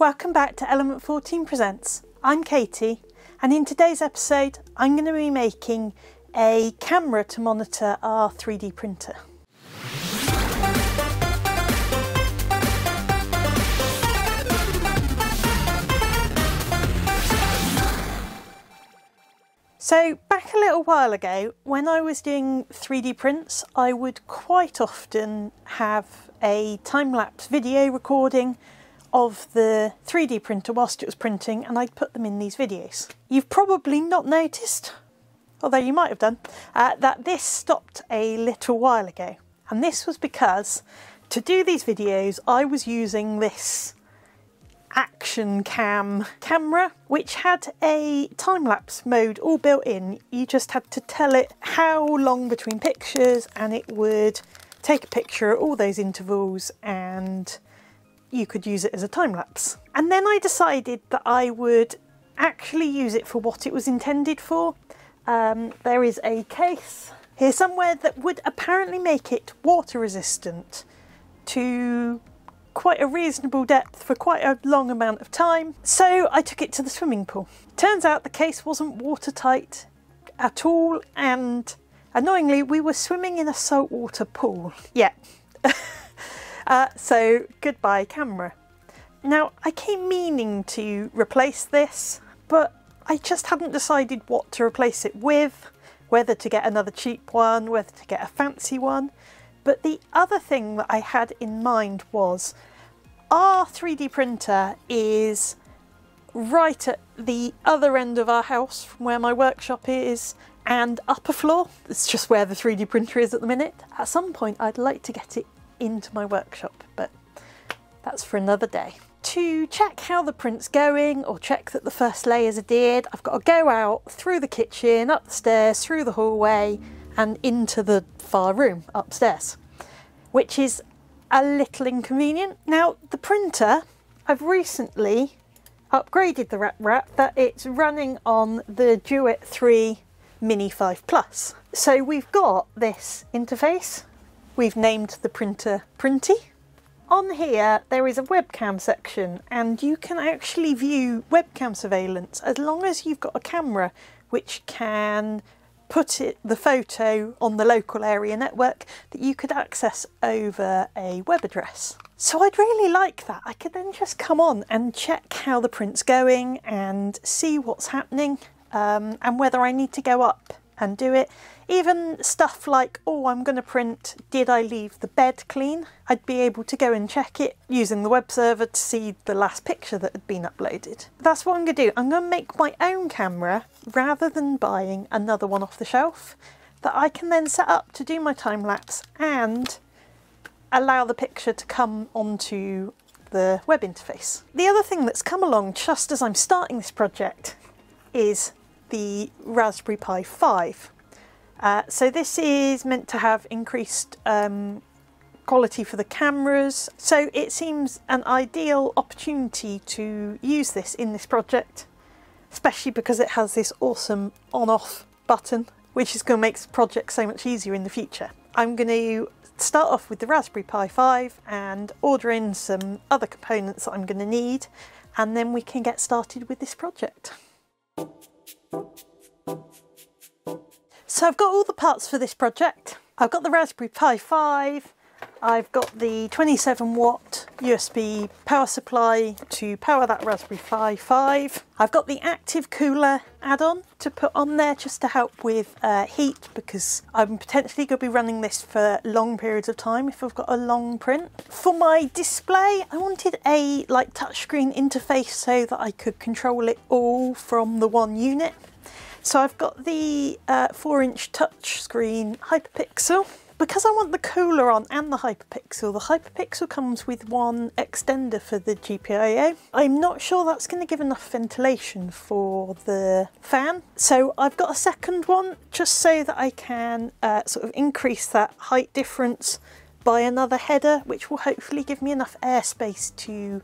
Welcome back to Element 14 Presents. I'm Katie, and in today's episode I'm going to be making a camera to monitor our 3D printer. So back a little while ago, when I was doing 3D prints, I would quite often have a time-lapse video recording of the 3D printer whilst it was printing, and I'd put them in these videos. You've probably not noticed, although you might have done, that this stopped a little while ago. And this was because to do these videos, I was using this action cam camera, which had a time-lapse mode all built in. You just had to tell it how long between pictures and it would take a picture at all those intervals, and you could use it as a time-lapse. And then I decided that I would actually use it for what it was intended for. There is a case here somewhere that would apparently make it water resistant to quite a reasonable depth for quite a long amount of time. So I took it to the swimming pool. Turns out the case wasn't watertight at all, and annoyingly we were swimming in a saltwater pool. Yeah. So goodbye camera. Now I keep meaning to replace this, but I just hadn't decided what to replace it with, whether to get another cheap one, whether to get a fancy one. But the other thing that I had in mind was our 3D printer is right at the other end of our house from where my workshop is, and upper floor. It's just where the 3D printer is at the minute. At some point I'd like to get it into my workshop, but that's for another day. To check how the print's going, or check that the first layers are adhered, I've got to go out through the kitchen, up the stairs, through the hallway, and into the far room upstairs, which is a little inconvenient. Now the printer, I've recently upgraded the wrap that it's running on the Duet 3 Mini 5 Plus. So we've got this interface. We've named the printer Printy. On here there is a webcam section, and you can actually view webcam surveillance as long as you've got a camera which can put the photo on the local area network that you could access over a web address. So I'd really like that. I could then just come on and check how the print's going and see what's happening, and whether I need to go up and do it. Even stuff like, oh, I'm going to print, did I leave the bed clean? I'd be able to go and check it using the web server to see the last picture that had been uploaded. That's what I'm going to do. I'm going to make my own camera rather than buying another one off the shelf that I can then set up to do my time lapse and allow the picture to come onto the web interface. The other thing that's come along just as I'm starting this project is the Raspberry Pi 5. So this is meant to have increased quality for the cameras, so it seems an ideal opportunity to use this in this project, especially because it has this awesome on-off button, which is going to make the project so much easier in the future. I'm going to start off with the Raspberry Pi 5 and order in some other components that I'm going to need, and then we can get started with this project. So I've got all the parts for this project. I've got the Raspberry Pi 5, I've got the 27-watt USB power supply to power that Raspberry Pi 5. I've got the active cooler add-on to put on there just to help with heat, because I'm potentially going to be running this for long periods of time if I've got a long print. For my display, I wanted a like touchscreen interface so that I could control it all from the one unit. So I've got the 4-inch touchscreen Hyperpixel. Because I want the cooler on and the Hyperpixel comes with one extender for the GPIO. I'm not sure that's going to give enough ventilation for the fan, so I've got a second one just so that I can sort of increase that height difference by another header, which will hopefully give me enough airspace to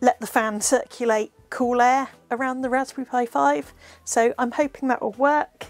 let the fan circulate cool air around the Raspberry Pi 5, so I'm hoping that will work.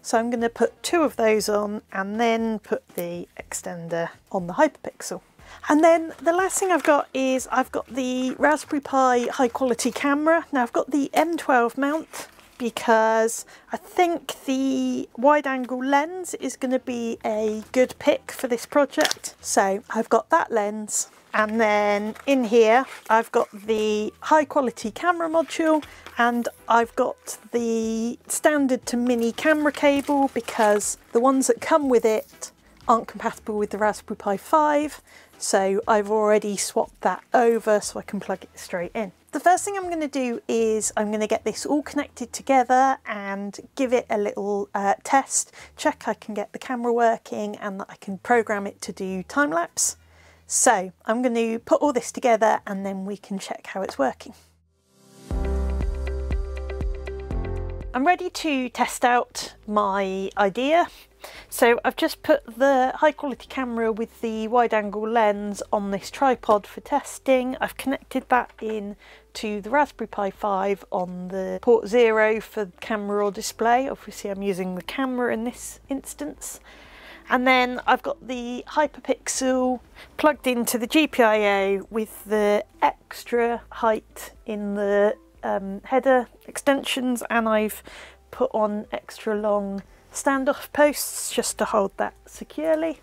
So I'm going to put two of those on and then put the extender on the Hyperpixel. And then the last thing I've got is I've got the Raspberry Pi High-Quality Camera. Now I've got the M12 mount because I think the wide-angle lens is going to be a good pick for this project. So I've got that lens. And then in here, I've got the high-quality camera module, and I've got the standard to mini camera cable because the ones that come with it aren't compatible with the Raspberry Pi 5. So I've already swapped that over so I can plug it straight in. The first thing I'm going to do is I'm going to get this all connected together and give it a little test, check I can get the camera working and that I can program it to do time lapse. So I'm going to put all this together and then we can check how it's working. I'm ready to test out my idea. So I've just put the high quality camera with the wide angle lens on this tripod for testing. I've connected that in to the Raspberry Pi 5 on the port 0 for camera or display. Obviously I'm using the camera in this instance. And then I've got the Hyperpixel plugged into the GPIO with the extra height in the header extensions, and I've put on extra long standoff posts just to hold that securely.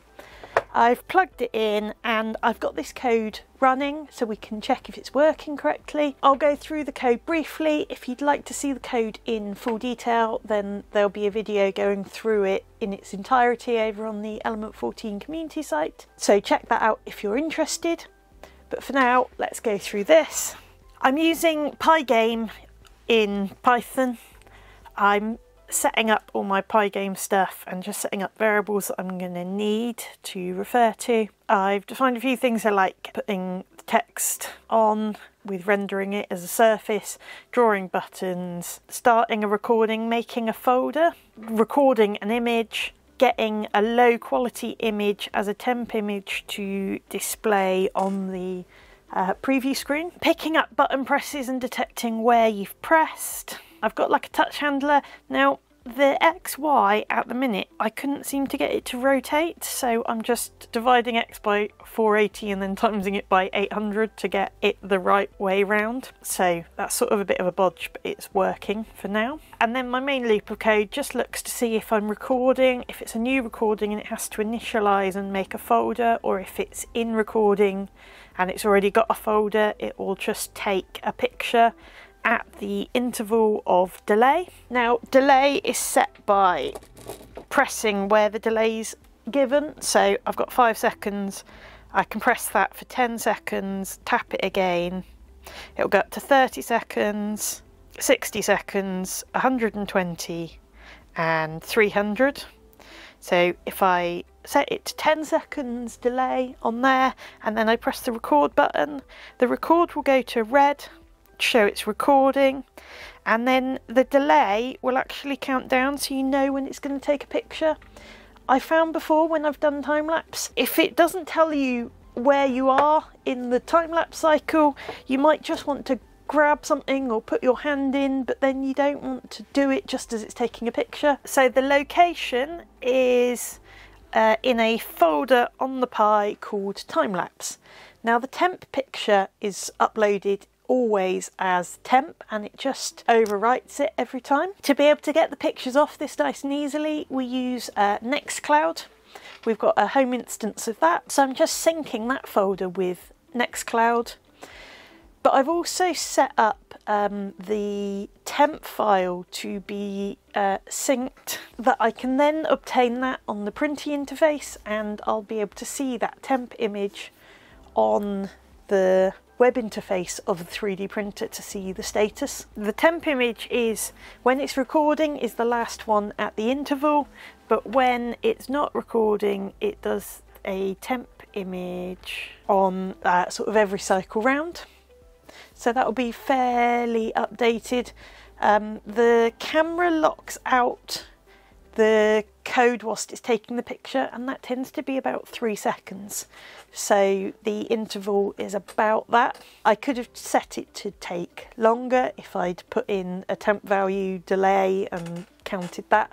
I've plugged it in and I've got this code running so we can check if it's working correctly. I'll go through the code briefly. If you'd like to see the code in full detail, then there'll be a video going through it in its entirety over on the Element 14 community site. So check that out if you're interested. But for now, let's go through this. I'm using Pygame in Python. I'm setting up all my Pygame stuff and just setting up variables that I'm going to need to refer to. I've defined a few things I like: putting the text on with rendering it as a surface, drawing buttons, starting a recording, making a folder, recording an image, getting a low quality image as a temp image to display on the preview screen, picking up button presses and detecting where you've pressed. I've got like a touch handler. Now the XY at the minute, I couldn't seem to get it to rotate, so I'm just dividing X by 480 and then timesing it by 800 to get it the right way round. So that's sort of a bit of a bodge, but it's working for now. And then my main loop of code just looks to see if I'm recording, if it's a new recording and it has to initialize and make a folder, or if it's in recording and it's already got a folder, it will just take a picture at the interval of delay. Now delay is set by pressing where the delay's given. So I've got 5 seconds. I can press that for 10 seconds, tap it again. It'll go up to 30 seconds, 60 seconds, 120 and 300. So if I set it to 10 seconds delay on there and then I press the record button, the record will go to red, show it's recording, and then the delay will actually count down so you know when it's going to take a picture. I found before when I've done time lapse, if it doesn't tell you where you are in the time lapse cycle, you might just want to grab something or put your hand in, but then you don't want to do it just as it's taking a picture. So the location is in a folder on the Pi called time lapse. Now the temp picture is uploaded always as temp and it just overwrites it every time. To be able to get the pictures off this nice and easily, we use Nextcloud. We've got a home instance of that, so I'm just syncing that folder with Nextcloud. But I've also set up the temp file to be synced, that I can then obtain that on the Printy interface and I'll be able to see that temp image on the web interface of the 3D printer to see the status. The temp image is, when it's recording, is the last one at the interval, but when it's not recording it does a temp image on sort of every cycle round. So that will be fairly updated. The camera locks out the code whilst it's taking the picture, and that tends to be about 3 seconds. So the interval is about that. I could have set it to take longer if I'd put in a temp value delay and counted that.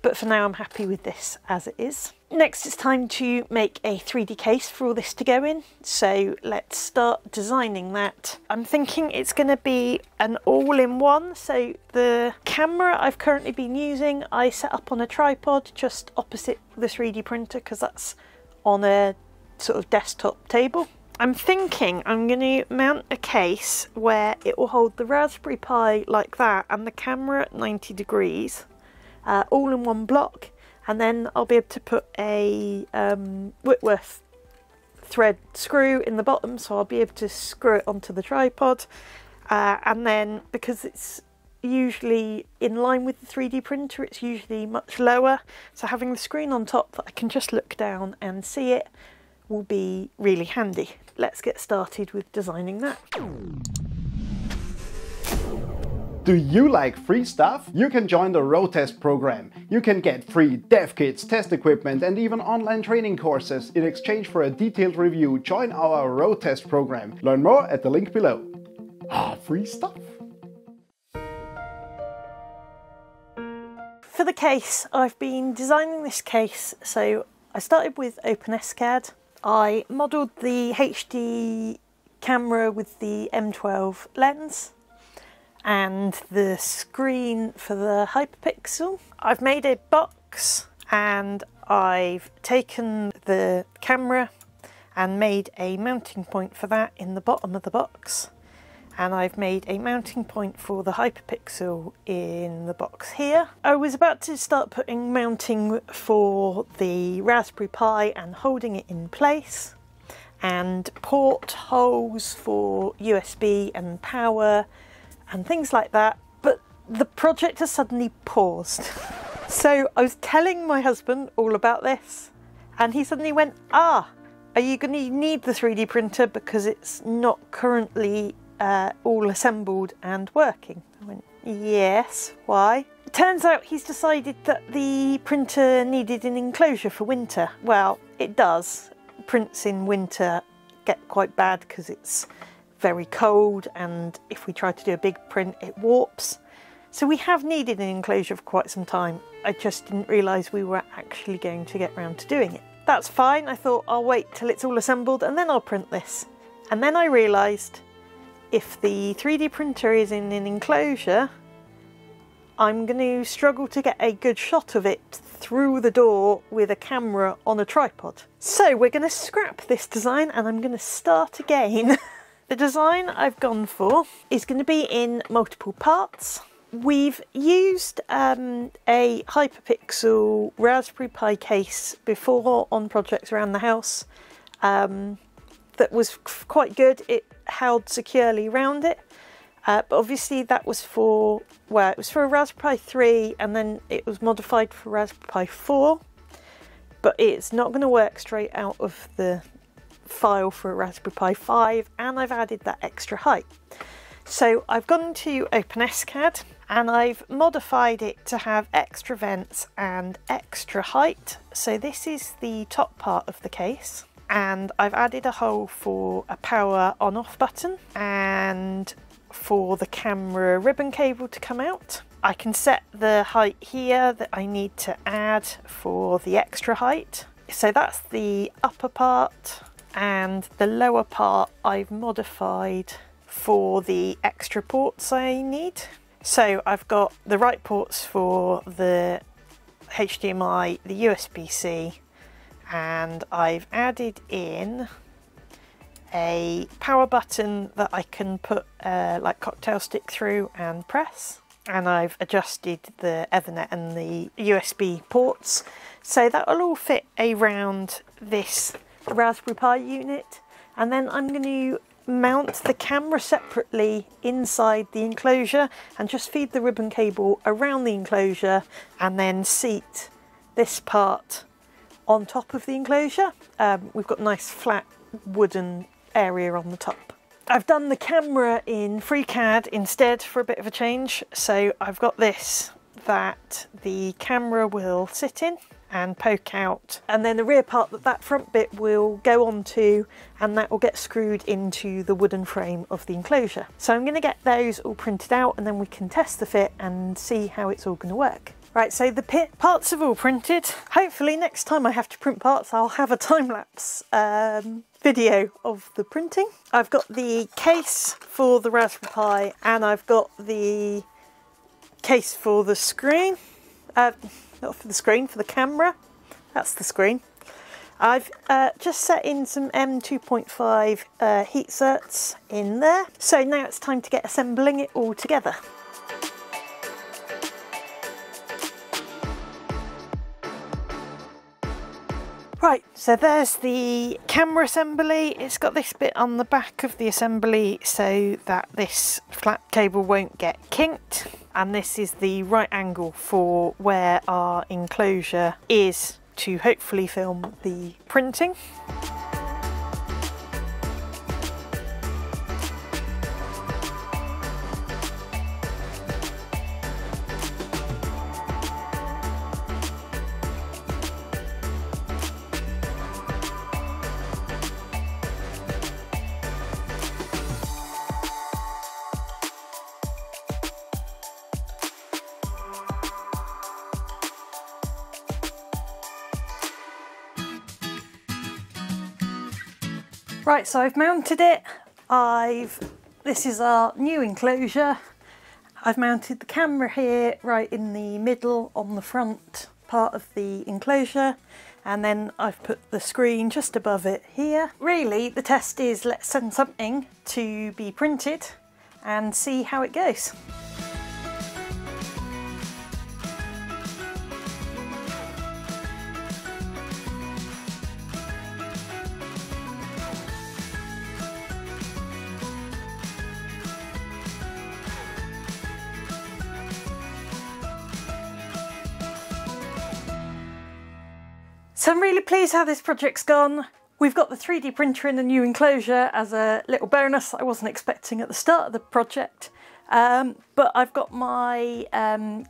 But for now I'm happy with this as it is. Next, it's time to make a 3D case for all this to go in. So let's start designing that. I'm thinking it's going to be an all-in-one. So the camera I've currently been using, I set up on a tripod just opposite the 3D printer because that's on a sort of desktop table. I'm thinking I'm going to mount a case where it will hold the Raspberry Pi like that and the camera at 90 degrees, all in one block. And then I'll be able to put a Whitworth thread screw in the bottom, so I'll be able to screw it onto the tripod. And then, because it's usually in line with the 3D printer, it's usually much lower. So having the screen on top that I can just look down and see it will be really handy. Let's get started with designing that. Do you like free stuff? You can join the Road Test program. You can get free dev kits, test equipment, and even online training courses in exchange for a detailed review. Join our Road Test program. Learn more at the link below. Free stuff. For the case, I've been designing this case. So I started with OpenSCAD. I modeled the HD camera with the M12 lens and the screen for the Hyperpixel. I've made a box and I've taken the camera and made a mounting point for that in the bottom of the box. And I've made a mounting point for the Hyperpixel in the box here. I was about to start putting mounting for the Raspberry Pi and holding it in place, and port holes for USB and power and things like that, but the project has suddenly paused. So I was telling my husband all about this and he suddenly went, are you going to need the 3D printer because it's not currently all assembled and working? I went, yes, why? It turns out he's decided that the printer needed an enclosure for winter. Well, it does. Prints in winter get quite bad because it's very cold, and if we try to do a big print it warps. So we have needed an enclosure for quite some time. I just didn't realise we were actually going to get round to doing it. That's fine, I thought, I'll wait till it's all assembled and then I'll print this. And then I realised if the 3D printer is in an enclosure, I'm going to struggle to get a good shot of it through the door with a camera on a tripod. So we're going to scrap this design and I'm going to start again. The design I've gone for is going to be in multiple parts. We've used a Hyperpixel Raspberry Pi case before on projects around the house that was quite good. It held securely around it, but obviously that was for, well, it was for a Raspberry Pi 3 and then it was modified for Raspberry Pi 4, but it's not going to work straight out of the file for a Raspberry Pi 5, and I've added that extra height. So I've gone to OpenSCAD and I've modified it to have extra vents and extra height. So this is the top part of the case, and I've added a hole for a power on-off button and for the camera ribbon cable to come out. I can set the height here that I need to add for the extra height. So that's the upper part, and the lower part I've modified for the extra ports I need. So I've got the right ports for the HDMI, the USB-C, and I've added in a power button that I can put like cocktail stick through and press. And I've adjusted the Ethernet and the USB ports. So that will all fit around this Raspberry Pi unit, and then I'm going to mount the camera separately inside the enclosure and just feed the ribbon cable around the enclosure and then seat this part on top of the enclosure. We've got a nice flat wooden area on the top. I've done the camera in FreeCAD instead for a bit of a change, so I've got this that the camera will sit in and poke out, and then the rear part that front bit will go onto, and that will get screwed into the wooden frame of the enclosure. So I'm going to get those all printed out and then we can test the fit and see how it's all going to work. Right, so the parts have all printed. Hopefully next time I have to print parts, I'll have a time-lapse video of the printing. I've got the case for the Raspberry Pi and I've got the case for the screen. Not for the screen, for the camera. That's the screen. I've just set in some M2.5 heat certs in there. So now it's time to get assembling it all together. Right, so there's the camera assembly. It's got this bit on the back of the assembly so that this flat cable won't get kinked. And this is the right angle for where our enclosure is to hopefully film the printing. Right, so I've mounted it. This is our new enclosure. I've mounted the camera here, right in the middle on the front part of the enclosure. And then I've put the screen just above it here. Really, the test is let's send something to be printed and see how it goes. So I'm really pleased how this project's gone. We've got the 3D printer in the new enclosure as a little bonus I wasn't expecting at the start of the project. But I've got my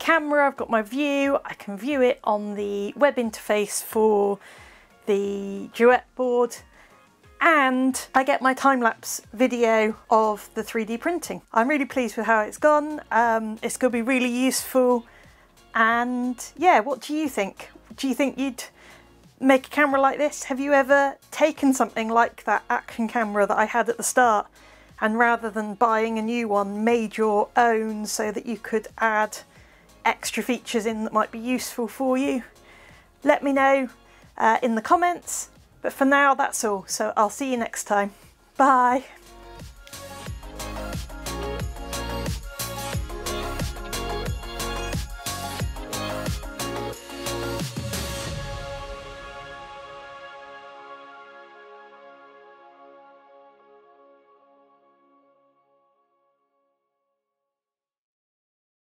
camera, I've got my view, I can view it on the web interface for the Duet board. And I get my time-lapse video of the 3D printing. I'm really pleased with how it's gone. It's gonna be really useful. And yeah, what do you think? Do you think you'd make a camera like this? Have you ever taken something like that action camera that I had at the start and rather than buying a new one made your own so that you could add extra features in that might be useful for you? Let me know in the comments, but for now that's all, so I'll see you next time. Bye!